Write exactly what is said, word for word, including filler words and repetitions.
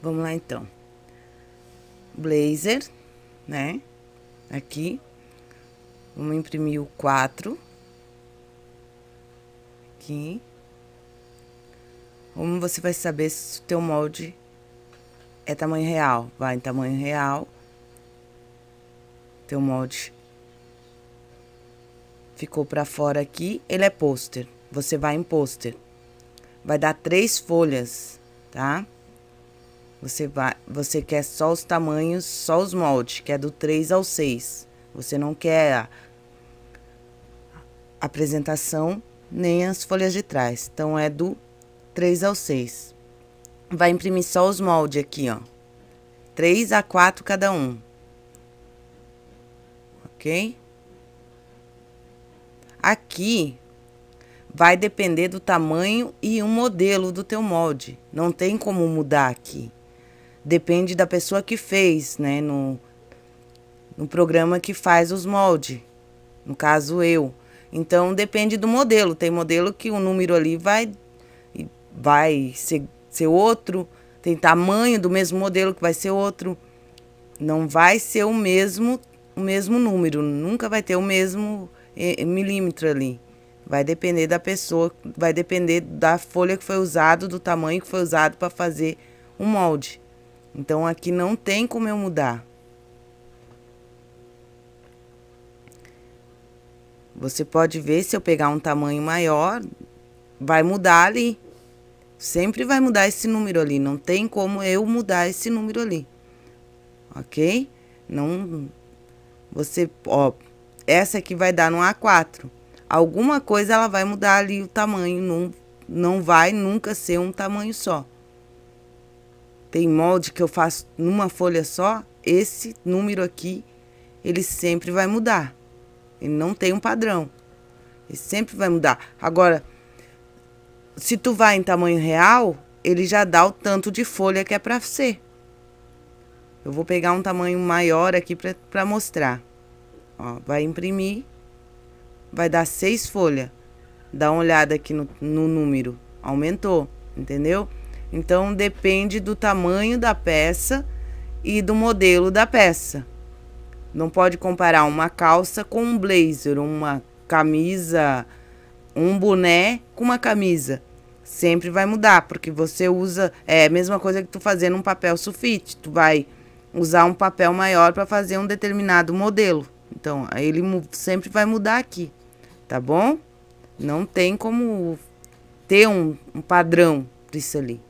Vamos lá, então. Blazer, né? Aqui. Vamos imprimir o quatro. Aqui. Como você vai saber se o teu molde é tamanho real? Vai em tamanho real. Teu molde ficou pra fora aqui. Ele é pôster. Você vai em pôster. Vai dar três folhas, tá? Você vai, você quer só os tamanhos, só os moldes, que é do três ao seis. Você não quer a apresentação nem as folhas de trás. Então, é do três ao seis. Vai imprimir só os moldes aqui, ó. três a quatro cada um. Ok? Aqui vai depender do tamanho e o modelo do teu molde. Não tem como mudar aqui. Depende da pessoa que fez, né? No, no programa que faz os moldes. No caso, eu. Então, depende do modelo. Tem modelo que o número ali vai, vai ser, ser outro. Tem tamanho do mesmo modelo que vai ser outro. Não vai ser o mesmo, o mesmo número. Nunca vai ter o mesmo milímetro ali. Vai depender da pessoa, vai depender da folha que foi usada, do tamanho que foi usado para fazer o molde. Então, aqui não tem como eu mudar. Você pode ver, se eu pegar um tamanho maior, vai mudar ali. Sempre vai mudar esse número ali, não tem como eu mudar esse número ali. Ok? Não, você, ó, essa aqui vai dar no A quatro. Alguma coisa ela vai mudar ali o tamanho, não, não vai nunca ser um tamanho só. Tem molde que eu faço numa folha só, esse número aqui, ele sempre vai mudar. Ele não tem um padrão, ele sempre vai mudar. Agora, se tu vai em tamanho real, ele já dá o tanto de folha que é pra ser. Eu vou pegar um tamanho maior aqui pra, pra mostrar. Ó, vai imprimir. Vai dar seis folhas. Dá uma olhada aqui no, no número. Aumentou, entendeu? Então, depende do tamanho da peça e do modelo da peça. Não pode comparar uma calça com um blazer, uma camisa, um boné com uma camisa. Sempre vai mudar, porque você usa... É a mesma coisa que tu fazer num papel sulfite. Tu vai usar um papel maior para fazer um determinado modelo. Então, ele sempre vai mudar aqui. Tá bom? Não tem como ter um, um padrão disso ali.